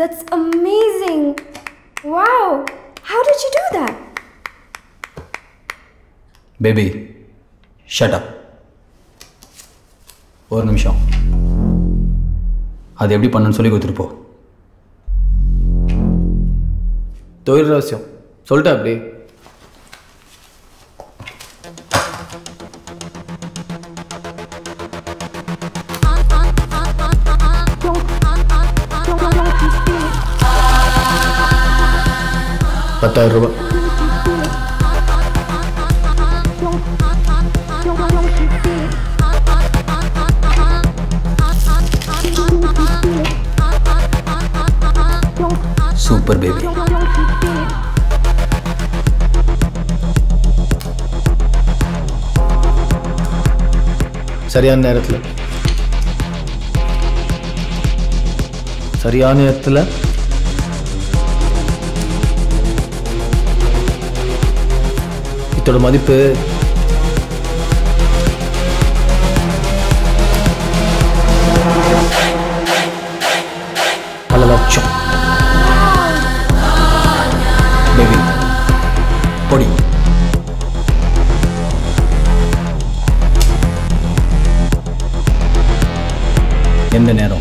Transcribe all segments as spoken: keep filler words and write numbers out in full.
That's amazing! Wow! How did you do that? Baby, shut up. One minute. That's how you do it. Tell me. Tell me. Tell me. Super baby. Sariyan nerathla. Sariyan nerathla. Ittoru madippu halalachu. Baby, body. Yende nero.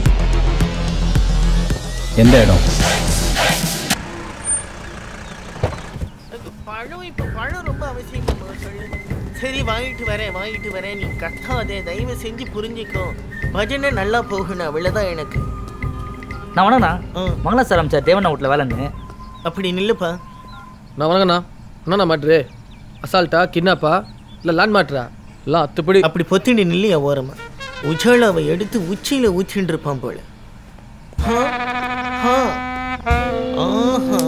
Yende ero. Parlo, parlo, romba avishing pooru. Seri vaayittu vare, vaayittu vare ni katha adhe daiyave senji purinjikko. Bhajane nalla poguna velada enakku. Na vana na. Mangala saram cha devana utla valanne. Appadi nillappa. Na varanga na na madre asalta kidnappa illa land matra la attupadi appadi pottindi nilliya varama uchhala ava eduthu uchila uthindrupam pole ha ha aha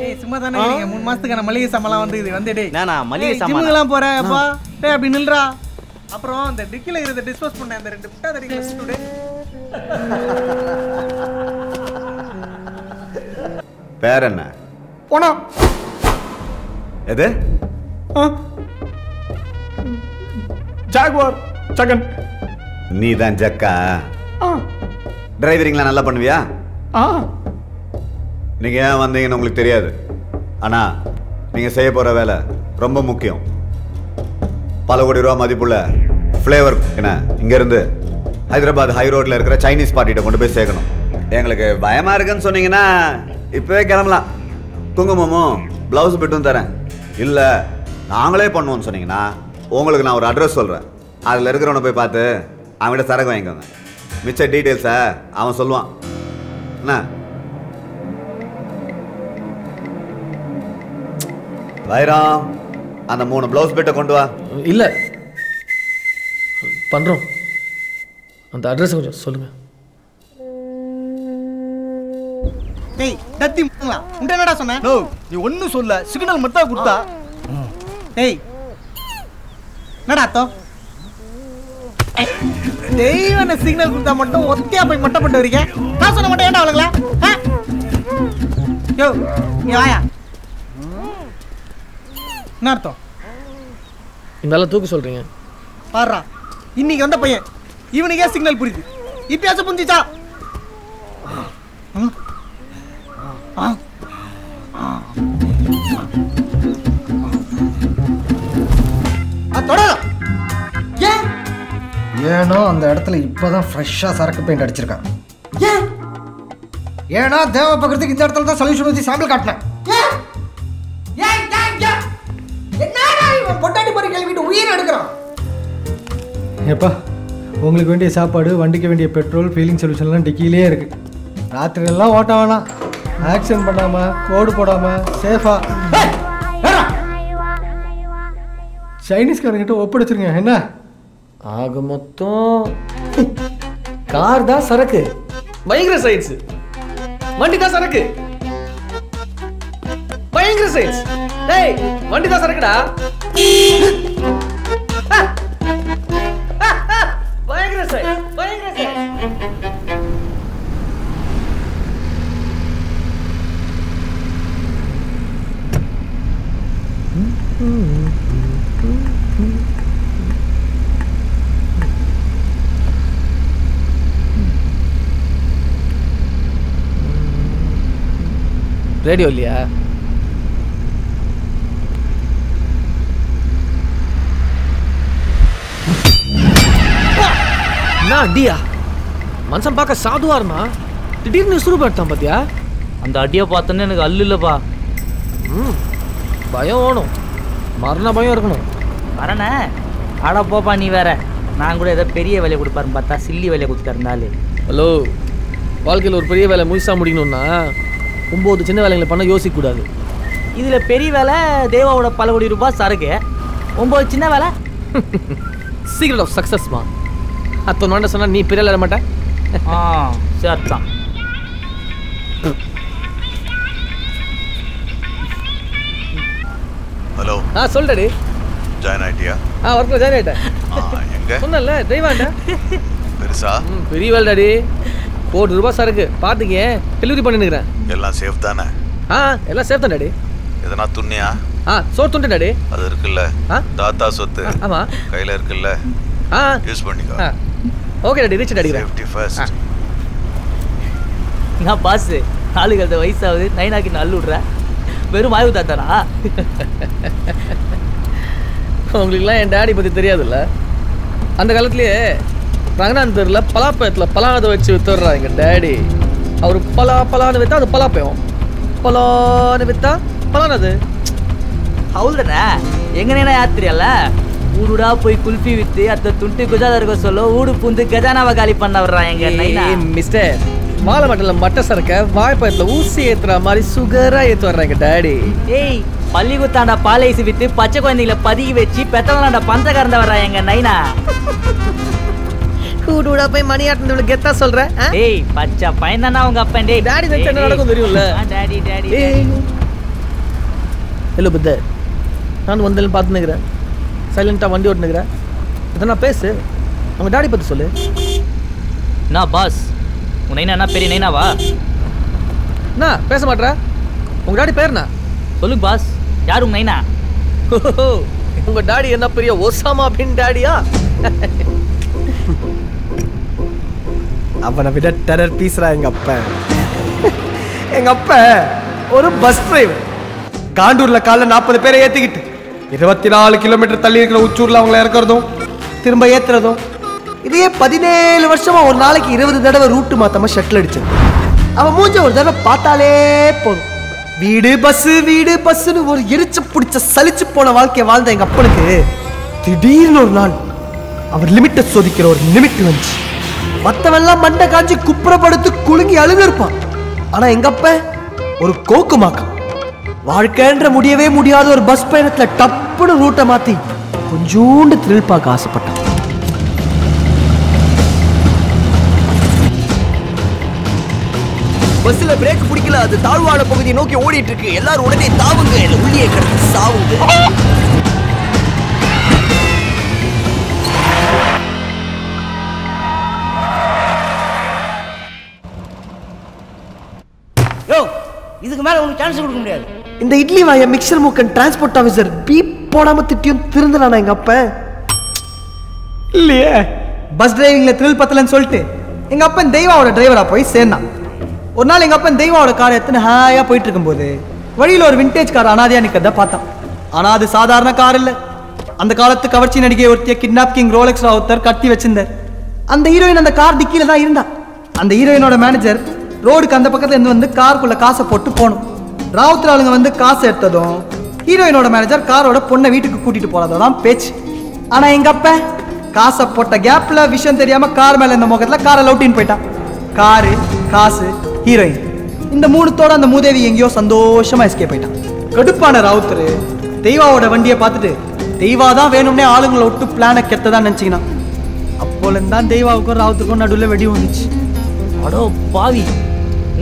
hey summa thana ninga three maasathukana maliye samala vandu idu vandey na na maliye samala jimula pora appa hey appadi nilra aprom and dikkila irudha dispose panna and rendu putta thadikla today perana pona Is it? Huh? Jaguar! Chagan! You are Jacka. Huh? Driving is good. Huh? You know what you are doing. Anna, you are doing it. Very important. Palagodi Rao Madhipula. Flavor. Here is Hyderabad High Road. There is a Chinese party. You are going to say that. You are Blouse between there. Illa, Angle Ponon Sonina, Ongle now address soldier. I'll let her on a paper. I'm at a Saragoanga. Which are details, sir? I'm a Solva. Nah, Vaira and the moon blouse better condua. Illa Pandro and the address of Solomon. Hey, that's the man. No, you wouldn't so la signal Mata Gutta. Hey, Narato. They even a signal Gutta Mato was kept by Matapuriga. That's another end of la. Yo, Yaya Narto in the Latuku soldier. Para, in the underpay, even a signal pretty. If you have a punjita. Huh? Yeah? Yeah, no, on the earthly, but fresh as arc paint at Chirka. Yeah? Yeah, not there, but the solution with the sample cutler. Yeah? Yeah, yeah, yeah. Not put anybody to win at the ground. Yepa, only twenty sapadu, one decay petrol, feeling solution and tequila. Ratrilla, what on? Action Panama, code Panama, safe. Hey! Chinese car is open. It's a car. It's a car. Migrant sites. Mandita Saraki. Migrant sites. Hey! Mandita Saraki. Migrant sites. Migrant sites. Ready olliya? Na adiya. Manasam paaka saduvarma. திடீர்னு சுறு படுத்தான் பாத்தியா அந்த அடியை பார்த்தனே எனக்கு அள்ள இல்லப்பா ம் பயம் ஓணும் மரண பயம் இருக்கணும் மரண ஆட போப்பா நீ வேற நான் கூட ஏதோ பெரிய வேலை கொடுப்பாரு பார்த்தா சில்லி வேலை கொடுத்தாருனால ஹலோ வாழ்க்கையில ஒரு பெரிய வேலை முயசா முடிக்கணும்னா ஒன்பது சின்ன வேலைகளை பண்ண யோசிக்க கூடாது இதுல பெரிய வேலை தேவாவோட பல கோடி ரூபாய் சரக்கு ஒன்பது சின்ன வேலை சீக்ரெட் ஆஃப் சக்சஸ் மா அத நான் சொன்னா நீ பெரிய வேலை மாட்ட ஆ சரிதான் Hello. Ah, solda de. Join idea. Ah, work la join aita. Ah, enga? Sonnalla, driver-da. Perusa. Hmm, perivalda de. one crore rupees sarukku. Paathuke, delivery panninukuren. Ella safe thana. Ah, ella safe thana de. Edana thunniya? Ah, soor thundada de. Adu irukilla. Ah, tata sothu. Ama. Kaiyila irukilla. Ah, use pannika. Ah. Okay daddy, reach daddy. Safety first. Na boss, aalugalda vaisavudhu, nainaki nalludra. வெறும் வாயு தாத்தாரா உங்களுக்குலாம் என் daddy பற்றி தெரியாதுல்ல அந்த காலத்துலேயே ரங்கநாத் தெருவில் பலாப்பழத்தில் பலாதை வச்சு வித்துடுறா எங்கள் டேடி அவர் பலா பலான்னு விற்றா அது பலாப்பயம் பலான்னு விற்றா பலானது அவ்வளோதானே எங்கேனா யாத்திரியல்ல ஊடுடா போய் குல்ஃபி விற்று அத்தை துண்டு குஜாதா இருக்க சொல்ல ஊடு பூந்து கஜானாவை காலி பண்ண வர்றான் எங்கள் மிஸ்டர் மாலை மட்டத்தில் மட்டை சரக்க வாய்ப்பயத்தில் ஊசி ஏற்றுற மாதிரி சுகராக ஏற்று வர்றாங்க டேடி ஏய் பள்ளிக்கூத்தாண்டா பாலைசி விற்று பச்சை குழந்தைங்களை பதுக்கி வச்சு பெத்தவங்களாண்டா பந்த கறந்த வர்றா எங்க நைனா கூடு விடா போய் மணி ஆட்டினவளை கெத்தா சொல்கிறேன் ஏய் பச்சை பையன் தானே அவங்க அப்பன் டேய் டேடி வச்சு என்ன நடக்கும் தெரியும்ல டேடி டேடி ஹலோ புத்தர் நான் வந்தாலும் பார்த்துன்னுக்கிறேன் சைலண்ட்டாக வண்டி ஓட்டுனுக்கிறேன் இதை நான் பேசு அவங்க டேடி பற்றி சொல்லு நான் பாஸ் உன் நைனா பெரிய நைனாவா அண்ணா பேச மாட்டேறா உங்கள் டாடி பேருண்ணா சொல்லுங்க பாஸ் யார் உங்கள் நைனா உங்கள் டாடி என்ன பெரிய ஒசாமா பின் டாடியா அவனை விட டெரர் பீஸ்ரா எங்கள் அப்பன் எங்கள் அப்பன் ஒரு பஸ் டிரைவர் காண்டூரில் காலைல நாற்பது பேரை ஏற்றிக்கிட்டு இருபத்தி நாலு கிலோமீட்டர் தள்ளி இருக்கிற உச்சூரில் அவங்கள இறக்குறதும் திரும்ப ஏற்றுறதும் இதே பதினேழு வருஷமா ஒரு நாளைக்கு இருபது தடவை ரூட்டு மாத்தாம ஷட்டில் அடிச்சது அவன் மூஞ்ச ஒரு தடவை பார்த்தாலே போதும் வீடு பஸ் வீடு பஸ்ன்னு ஒரு எரிச்சு பிடிச்ச சலிச்சு போன வாழ்க்கையை வாழ்ந்த எங்க அப்பனுக்கு திடீர்னு ஒரு நாள் அவர் லிமிட்டை சோதிக்கிற ஒரு லிமிட் வந்துச்சு மற்றவெல்லாம் மண்டை காஞ்சி குப்புறப்படுத்து குலுங்கி அழுந்திருப்பான் ஆனா எங்க அப்ப ஒரு கோக்குமாக்கம் வாழ்க்கைன்ற முடியவே முடியாத ஒரு பஸ் பயணத்துல டப்புன்னு ரூட்டை மாத்தி கொஞ்சோண்டு த்ரில் பார்க்க ஆசைப்பட்டான் பஸ்ல பிரேக் பிடிக்கல அது தாழ்வான பகுதியை நோக்கி ஓடிட்டு இருக்கு எல்லாரும் உடனே தாவுங்க உள்ளே கிடந்து சாவுங்க யோ இதுக்கு மேல உங்களுக்கு சான்ஸ் கொடுக்க முடியாது இந்த இட்லி வாய மிக்சர் மூக்கன் டிரான்ஸ்போர்ட் ஆபீசர் பீப் போடாம திட்டியும் திருந்தறானே எங்க அப்ப இல்லையே பஸ் டிரைவிங்ல த்ரில் பத்தலன்னு சொல்லிட்டு எங்க அப்பன் தெய்வாவோட டிரைவரா போய் சேர்ந்தான் ஒரு நாள் எங்கள் அப்பன் தெய்வாவோட காரை எத்தனை ஹாயாக போயிட்டு இருக்கும்போது வழியில் ஒரு விண்டேஜ் கார் அனாதையாக நிற்கிறத பார்த்தான் ஆனால் அது சாதாரண கார் இல்லை அந்த காலத்து கவர்ச்சி நடிகை ஒருத்திய கிட்னாப்பிங் ரோலெக்ஸ் ஒருத்தர் கட்டி வச்சிருந்தார் அந்த ஹீரோயின் அந்த கார் டிக்கியில் தான் இருந்தா அந்த ஹீரோயினோட மேனேஜர் ரோடுக்கு அந்த பக்கத்தில் இருந்து வந்து காருக்குள்ளே காசை போட்டு போகணும் ராவுத்தர் ஆளுங்க வந்து காசை எடுத்ததும் ஹீரோயினோட மேனேஜர் காரோட பொண்ணை வீட்டுக்கு கூட்டிகிட்டு போகிறதெல்லாம் பேச்சு ஆனால் எங்கள் அப்ப காசை போட்ட கேப்பில் விஷயம் தெரியாமல் கார் மேலே இந்த முகத்தில் காரை லவுட்டின்னு போயிட்டான் காரு காசு ஹீரோயின் இந்த மூணுத்தோட அந்த மூதேவி எங்கேயோ சந்தோஷமா எஸ்கேப் ஆயிட்டான் கடுப்பான ராவுத்தர் தெய்வாவோட வண்டியை பார்த்துட்டு தெய்வா தான் வேணும்னே ஆளுங்களை விட்டு பிளானை கெட்டதான் நினைச்சிங்கன்னா அப்போலேருந்து தான் தெய்வாவுக்கும் ராவுத்தருக்கும் நடுவில் வெடி வந்துச்சு அடோ பாவி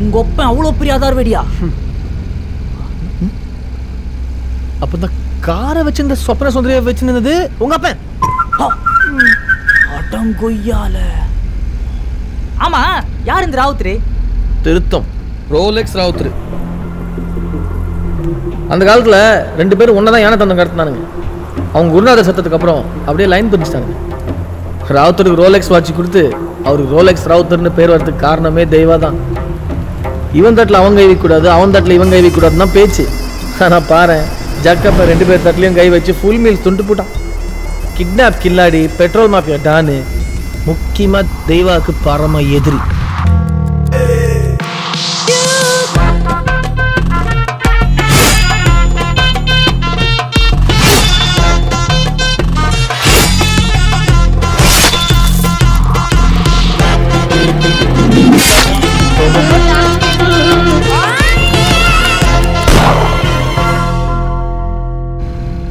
உங்க ஒப்பன் அவ்வளோ பெரிய ஆதார் வெடியா அப்போ இந்த காரை வச்சிருந்த சொப்ன சுந்தரியை வச்சிருந்தது உங்க அப்பன் அடங்கொய்யால ஆமா யார் இந்த ராவுத்தர் திருத்தம் ரோலெக்ஸ் ராவுத்ரு அந்த காலத்தில் ரெண்டு பேரும் ஒன்றா தான் யானை தந்தம் கடத்தினானுங்க அவங்க குருநாத சத்தத்துக்கு அப்புறம் அப்படியே லைன் பிரிச்சுட்டாங்க ராவுத்தருக்கு ரோலெக்ஸ் வாட்சி கொடுத்து அவருக்கு ரோலெக்ஸ் ராவுத்தர்னு பேர் வரதுக்கு காரணமே தெய்வா தான் even that lavanga evi kudadu avan that lavanga evi kudadu na pechi ana paare jackap rendu per thatliyum kai vechi full meals tundu putan kidnap killadi petrol mafia dan mukkiyama devaku parama ediri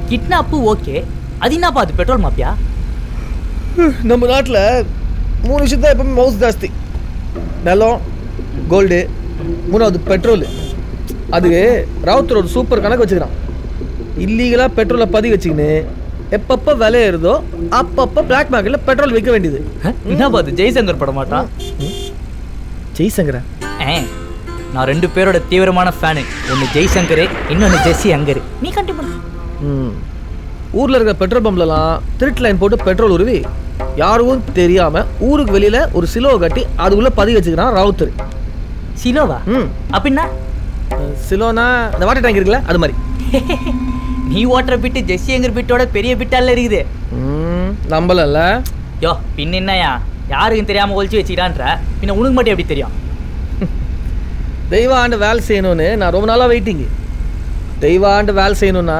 kidnap okay adina paad petrol mafia நம்ம நாட்டுல மூணு விஷயத்தை எப்பவுமே mouse தாஸ்தி நிலம் gold மூணாவது petrol அது ராவுத்தர் ஒரு super கணக்கு வச்சுக்கிறான் இல்லீகலாக பெட்ரோலை பதிவு வச்சுக்கின்னு எப்பப்போ விலை ஏறுதோ அப்பப்போ பிளாக் மார்க்கெட்டில் பெட்ரோல் விற்க வேண்டியது என்ன பார்த்து ஜெய்சங்கர் பட மாட்டான் ஜெய்சங்கரா ஏ நான் ரெண்டு பேரோட தீவிரமான ஃபேனு ஒன்று ஜெய்சங்கரு இன்னொன்று ஜெஸ்ஸி அங்கரு நீ கண்டிப்பாக ம் ஊர்ல இருக்க பெட்ரோல் பம்ப்லலாம் திருட்டு லைன் போட்டு பெட்ரோல் உருவி யாரும் தெரியாம ஊருக்கு வெளியில ஒரு சிலோவை கட்டி அதுக்குள்ள பதுக்கி வச்சுக்கிறான் ராவுத்தர் சிலோவா ம் அப்படின்னா சிலோனா அந்த வாட்டர் டேங்க் இருக்குல்ல அது மாதிரி நீ வாட்டர் பிட்டு ஜெஸ்ஸியங்கர் பிட்டோட பெரிய பிட்டால இருக்குது ம் நம்பலல்ல யோ பின்ன என்னயா யாருக்கும் தெரியாம ஒளிச்சு வச்சுக்கிறான்ற பின்ன உனக்கு மட்டும் எப்படி தெரியும் தெய்வம் ஆண்டு வேலை செய்யணும்னு நான் ரொம்ப நாளாக வெயிட்டிங்கு தெய்வம் ஆண்டு வேலை செய்யணும்னா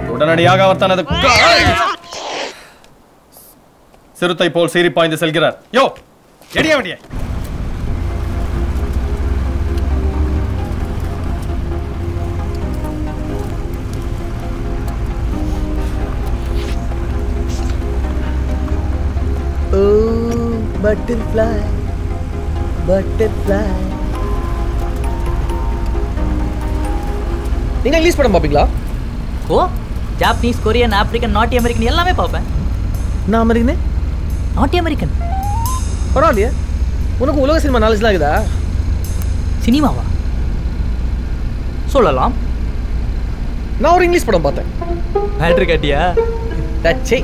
உடனடியாக அவர் தனது சிறுத்தை போல் சீறி பாய்ந்து செல்கிறார் யோ எடியா வெடியா ஓ பட்டர்ஃப்ளை பட்டர்ஃப்ளை நீங்க இங்கிலீஷ் படம் பாப்பீங்களா ஓ Japanese, Korean, African, North American எல்லாமே பாப்பேன். நான் அமெரிக்கனே? North American. பரவாயில்லையே. உனக்கு உலக சினிமா நாலேஜ்லாம் இருக்குதா? சினிமாவா? சொல்லலாம். நான் ஒரு இங்கிலீஷ் படம் பார்த்தேன். மேட்டர் கட்டியா? டச்சே.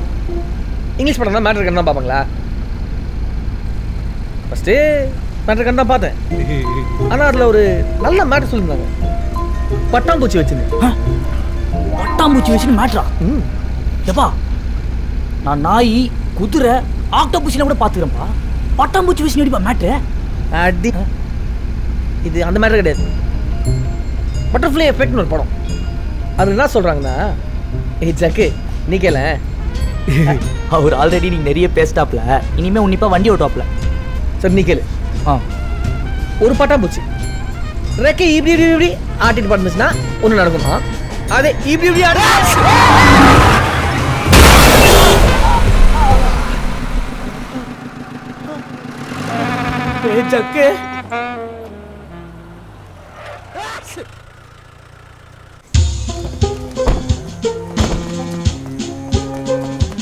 இங்கிலீஷ் படம்னா மேட்டர் கட்டினா பாப்பங்களா? ஃபர்ஸ்ட் மேட்டர் கட்டினா பார்த்தேன். ஆனா அதுல ஒரு நல்ல மேட்டர் சொல்லிருந்தாங்க. பட்டாம்பூச்சி வச்சிருந்தேன். பட்டாம்பூச்சி வச்சுன்னு மேட்ரா ம் எப்பா நான் நாய் குதிரை ஆக்டோபூச்சினை கூட பார்த்துக்கிறேன்ப்பா பட்டாம்பூச்சி வச்சுன்னு எப்படிப்பா மேட்ரு அடி இது அந்த மேட்ரு கிடையாது பட்டர்ஃப்ளை எஃபெக்ட்னு ஒரு படம் அது என்ன சொல்கிறாங்கண்ணா ஏ ஜக்கு நீ கேள அவர் ஆல்ரெடி நீங்கள் நிறைய பேசிட்டாப்ல இனிமேல் உன்னிப்பாக வண்டி ஓட்டாப்ல சரி நீ கேளு ஆ ஒரு பட்டாம்பூச்சி ரெக்கை இப்படி இப்படி இப்படி ஆட்டிட்டு பார்த்துச்சுன்னா ஒன்று நடக்குமா அதே இப்படி இப்படி ஆட ஜக்கு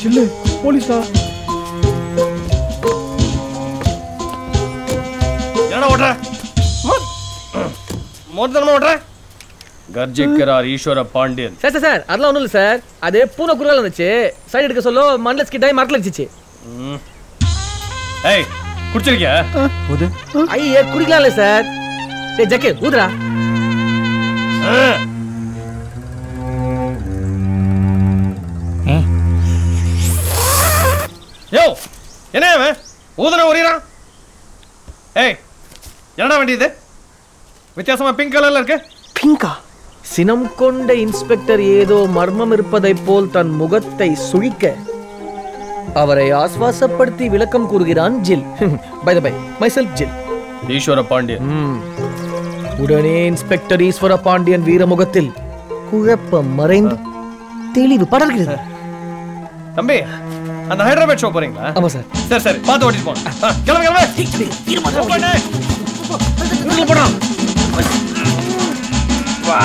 சில்லு போலீஸா என்ன ஓடுற மோட்டர் ஓடுற கர்ஜிக்கிறார் ஈஸ்வர பாண்டியன் சார் சார் அதெல்லாம் ஒன்றும் இல்லை சார் அது பூனை குறுகால இருந்துச்சு சைடு எடுக்க சொல்ல மண்ணில் ஸ்கிட்டாகி மரத்தில் அடிச்சிச்சு ஏய் குடிச்சிருக்கியா ஊது ஐயே குடிக்கலாம் இல்லை சார் ஏய் ஜக்கே ஊதுடா யோ என்ன அவன் ஊதுனா ஒரேறான் ஏய் என்னடா வண்டி இது வித்தியாசமாக பிங்க் கலரில் இருக்கு பிங்கா சினம் கொண்ட இன்ஸ்பெக்டர் ஏதோ மர்மம் இருப்பதைப் போல் தன் முகத்தை சுழிக்க அவரை ஆஸ்வாசப்படுத்தி விளக்கம் கூறுகிறான் ஜில் பை தி பை myself ஜில் ஈஸ்வர பாண்டியன் உடனே இன்ஸ்பெக்டர் ஈஸ்வர பாண்டியன் வீரமுகத்தில் குழப்பம் மறைந்து தெளிவு படர்கிறது தம்பி அந்த ஹைதராபாத் ஷோ போறீங்களா ஆமா சார் சரி சரி பாத்து ஓடிட்டு போங்க கிளம்பு கிளம்பு வீரமுகம் போடா போடா Wow.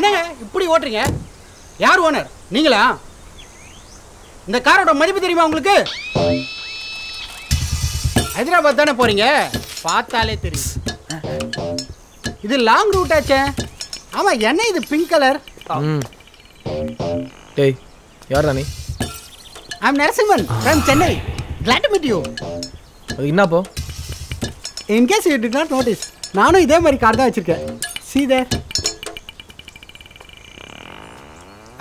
அண்ணே இப்படி ஓட்றீங்க? யார் ஓனர்? நீங்களா? இந்த காரோட மதிப்பு தெரியுமா உங்களுக்கு? ஹைதராபாத் தானே போறீங்க? பார்த்தாலே தெரியும். இது லாங் ரூட் ஆச்சே. ஆமா என்ன இது பிங்க் கலர்? டேய் யார் ராணி? I am Narasimhan from Chennai. Glad to meet you. அது என்ன போ? In case you did not notice, நானும் இதே மாதிரி கார் தான் வச்சிருக்கேன். See there.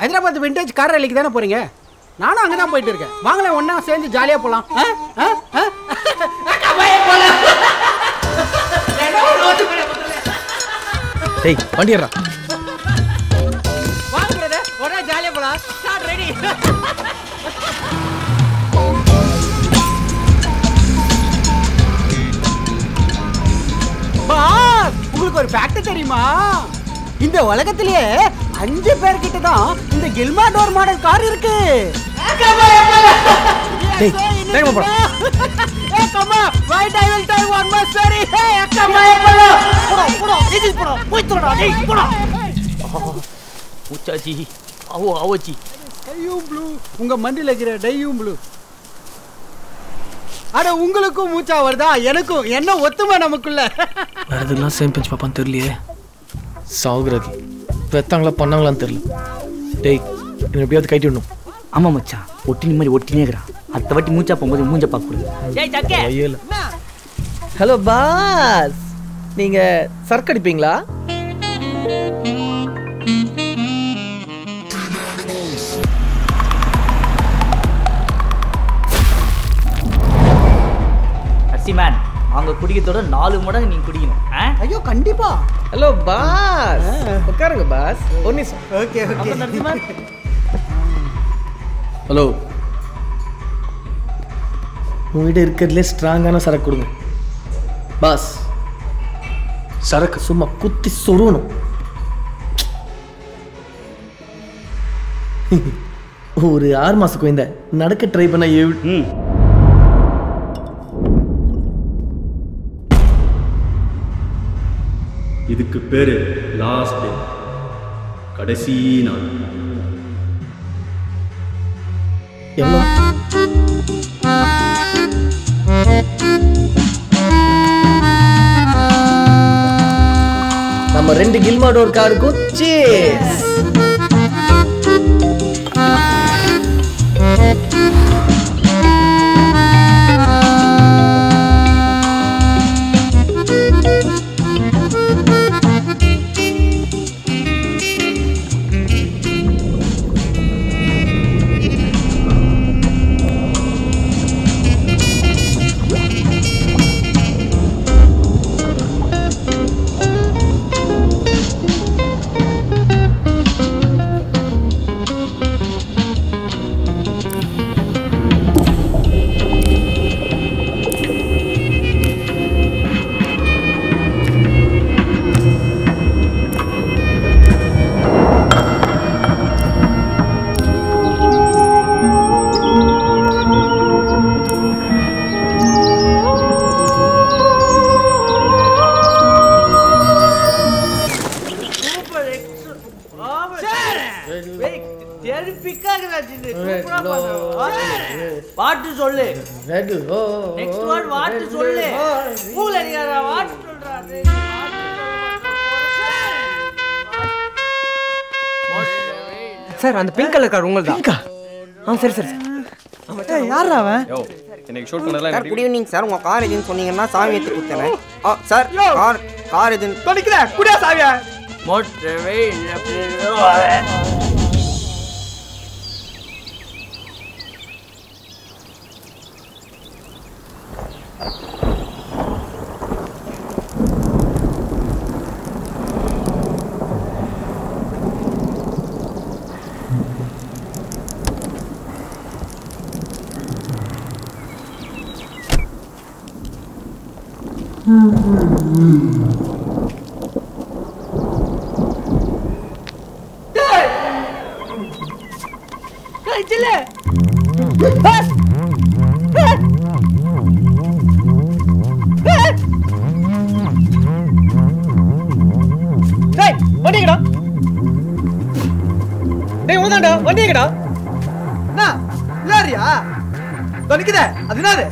Hyderabad vintage car ரேலிக்கு தான போறீங்க? நானும் அங்க தான் போயிட்டு இருக்கேன். வாங்களே ஒண்ணா சேர்ந்து ஜாலியா போலாம். ஆ ஆ அக்கா பைய போலாம். ஏன்னா ரோட் மேல போறல. டேய் வண்டியறா. வாங்க பிரதர், ஒண்ணா ஜாலியா போலாம். Start ready. பாஸ், உங்களுக்கு ஒரு ஃபேக்ட் தெரியுமா? இந்த உலகத்திலே அஞ்சு பேர் கிட்ட தான் இந்த கில்மா டோர் மாடல் கார் இருக்கு. டேய் டைம் போடா. ஏ கம்மா, right I will die one more சரி. ஏ கம்மா போடா. போடா போடா. இது போடா. போய் தரடா. டேய் போடா. உச்சாச்சி. ஆவோ ஆவோச்சி. டையும் ப்ளூ. உங்க மண்டில இருக்கிற டையும் ப்ளூ. அட உங்களுக்கும் மூச்சா வருதா? எனக்கும். என்ன ஒத்துமா நமக்குள்ள? வரதுலாம் சேம் பிஞ்ச் பாப்பான் தெரியலையே. சாகுறது பெத்தாங்களா பண்ணாங்களான்னு தெரியல. டேய் என்ன எப்படியாவது கைட்டி விடணும். ஆமா மச்சான் ஒட்டின மாதிரி ஒட்டினேக்கிறா. அடுத்த வாட்டி மூச்சா போகும்போது மூஞ்ச பார்க்கக்கூடாது. ஹலோ பாஸ், நீங்க சரக்கு அடிப்பீங்களா? அசிமான் அவங்க குடிக்கிறதோட நாலு மடங்கு நீங்க குடிக்கணும். ஐயோ கண்டிப்பா. ஹலோ பாஸ் உட்காருங்க பாஸ். ஒரு நிமிஷம். Okay okay Narasimhan. ஹலோ உங்கள்கிட்ட இருக்கிறதுலே ஸ்ட்ராங்கான சரக்கு கொடுங்க பாஸ். சரக்கு சும்மா குத்தி சொருணும். ஒரு ஆறு மாதத்துக்கு இந்த நடக்க ட்ரை பண்ண எவ்வளோ இதுக்கு பேரு லாஸ்ட் டே, கடைசி நாள். எவ்வளோ நம்ம ரெண்டு கில்மா டோர் காருக்கு சீஸ். சார் அந்த பிங்க் கலர் கார் உங்களுதா? பிங்கா? ஆ சரி சரி சார். அம்மா யாரா அவன்? யோ எனக்கு ஷூட் பண்ணல. Sir good evening sir. உங்க கார் ஏஜென்ட் சொன்னீங்கன்னா சாவி ஏத்தி குடுத்தேன். ஆ சார் கார் கார் ஏஜென்ட் தொலைக்குதா? குடியா சாவியா? மோட்டவே இல்ல பிரேவ. Nanda, what do you get up? Nah, Laria, don't get that. I did not it.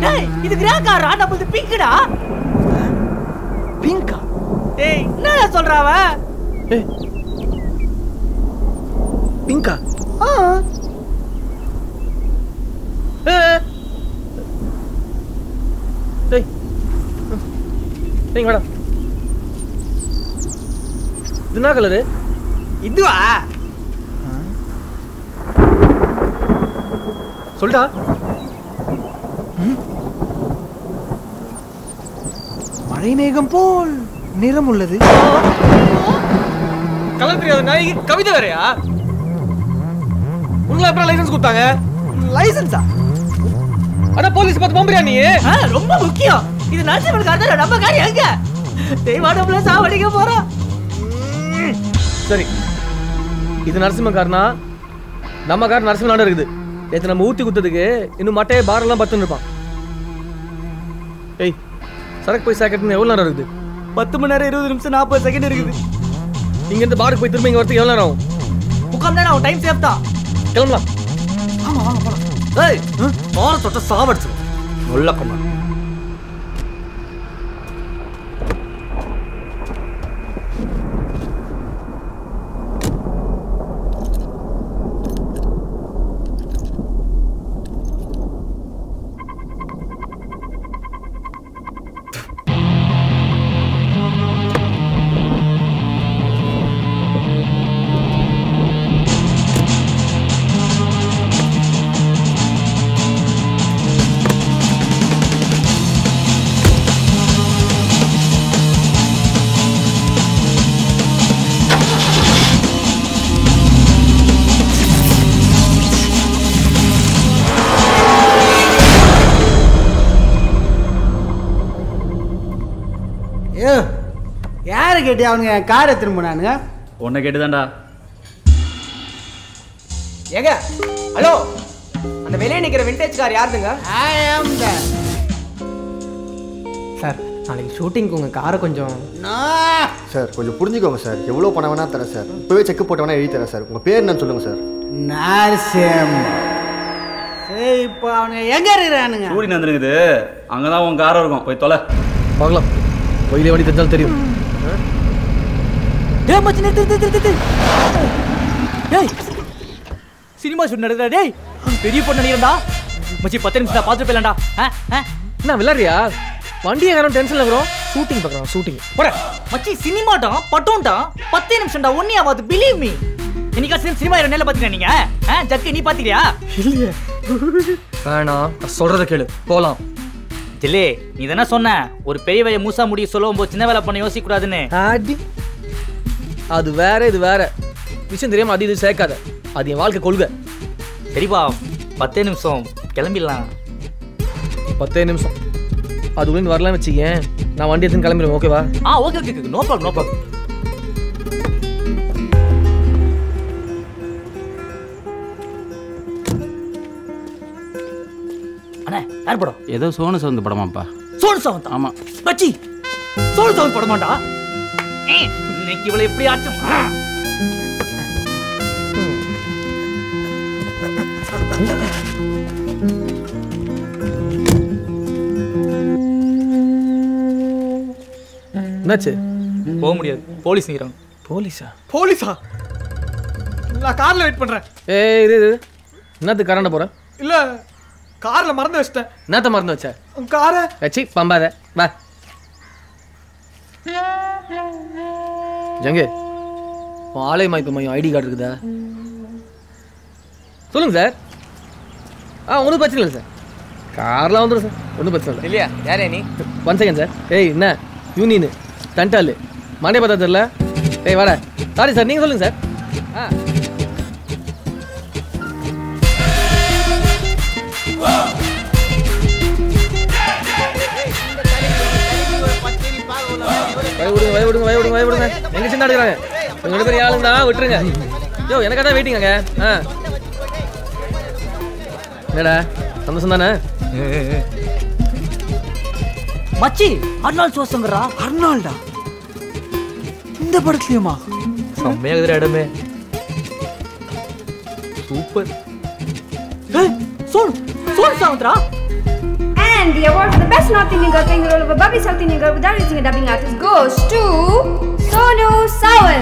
Hey, it's a grand car, run up with the pink. Pink? Hey, Nana Solrava. Hey, Pinka. Ah. Hey. Hey. Hey, what up? It's not colored. This ah. Sold ah. Hmm. Mari megam pol. Neeram ulladu. Color theriyadhu. Nai kavitha veraya. Ungalai appra license kuttaanga. License ah. Ada police path bombriya nee. Ha, romba mukkiyam. Idu naashivar kaadara romba kaari enga. Devaadamla saavadikka pora. Sorry. This is Narsimha Karna. Namma Karna Narsimha Nanda irukku. Etha nam oothi kuttadukku innu mattey bar la pattu iruppa. Hey, sarak poi sacket nu evlo nara irukku? ten mani neram twenty nimisham forty second irukku. Inga indha bar ku poi thirumba inga varadhukku evlo neram agum? Ukkam nana time save da. Kelamla. Aama vaanga pola. Hey, bar thotta saavadichu. Nolla panna. Get down a car at the Munanga. Want to get it under Yaga? Hello, and the villain get a vintage car. Yardinger, I am there. Sir, I'm shooting a car. No, sir, will you put the governor? You will open another, sir. We check up on a eater, sir. My parents, sir. Narsim. Say, Pon, a younger running. Who in under there? Angala on Garo, Pitola. Pogla, we live in the Delta. Hey, much Hey, cinema should not day. Did you put an ear? Much you patent the positive and Villaria. One day around ten level, shooting background, shooting. But much cinema, patonta, patents and one year about believe me. Any cousin cinema and Nelapatini, eh? Jackie Patria. Fana, a soldier killer, Pola. Delay, Nidana Sona, or Peri Musa Mudi Solombo, never upon Yosi Kradene. அது வேற இது வேற விஷயம் தெரியாம அது இது சேக்காத அது என் வாழ்க்கை கொள்கை சரிப்பா பத்து நிமிஷம் கிளம்பிடலாம் பத்து நிமிஷம் அதுக்குள்ள வரலாம் வெச்சீங்க நான் வண்டி எடுத்து கிளம்பிடுறேன் ஓகேவா ஆ okay okay no problem no problem அண்ணா யார் படம் ஏதோ சோனு சவுண்ட் படமாப்பா சோனு சவுண்ட் ஆமா பச்சி சோனு சவுண்ட் படமாடா Thank you, Lipri. That's it. Police need Police. Police. La carla wait pandra. Hey, this. Not the carana pora. Illa carla marna vachta. Not the marna vachcha. Car. Achi pamba da. Bye. Jange, what is your I D card? Tell me, sir. Ah, one question, sir. Car, la, one sir. One question. Ilya, who are you? One second, sir. Hey, na, you need. Tantal, mane pata thala. Hey, vada. Sorry, sir. You tell me, sir. Ah. Why would I? Why would I? Why would I? Why would I? Why would I? Why would I? Why would I? Why would I? Why would I? Why would I? Why would I? Why would Super. Hey, Sol! Sol Soundra! And the award for the best North Indian girl playing the role of a Bobby South Indian girl without using a dubbing artist goes to Sonu Sawal.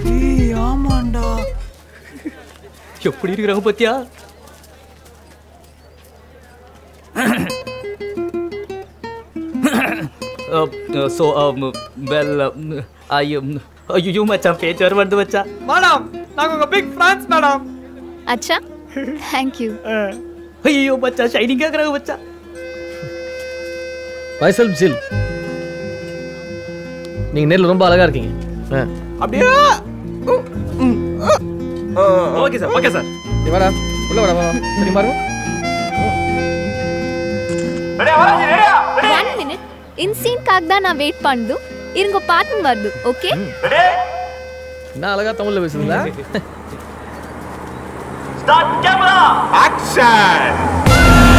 Hey, Amanda. How are you doing, Patya? Uh, uh, so, um, well, uh, I, um, uh, you, you, macha, pay German, macha. Madam, I'm a big France, madam. Acha, thank you. Uh, you, macha, shining, macha. Myself, Jil. You're very good. Abdiya. Okay, sir. Okay, sir. Hey, madam. Pull over, madam. Ready, madam? Ready, madam. Ready, ready. One minute. In scene kaagda na wait pandu irunga paathu vardu okay na alaga tamil pesudla start camera action